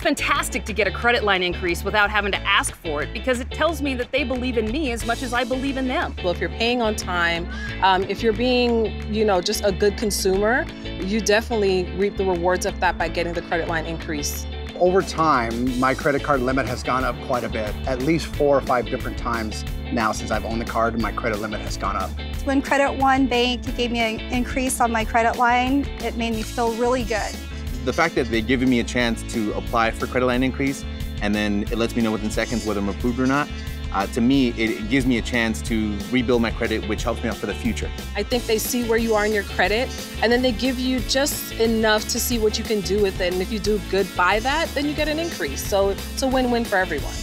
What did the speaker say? feels fantastic to get a credit line increase without having to ask for it, because it tells me that they believe in me as much as I believe in them. Well, if you're paying on time, if you're being, just a good consumer, you definitely reap the rewards of that by getting the credit line increase. Over time, my credit card limit has gone up quite a bit, at least 4 or 5 different times now since I've owned the card, and my credit limit has gone up. When Credit One Bank gave me an increase on my credit line, it made me feel really good. The fact that they're giving me a chance to apply for credit line increase, and then it lets me know within seconds whether I'm approved or not, to me, it gives me a chance to rebuild my credit, which helps me out for the future. I think they see where you are in your credit, and then they give you just enough to see what you can do with it. And if you do good by that, then you get an increase. So it's a win-win for everyone.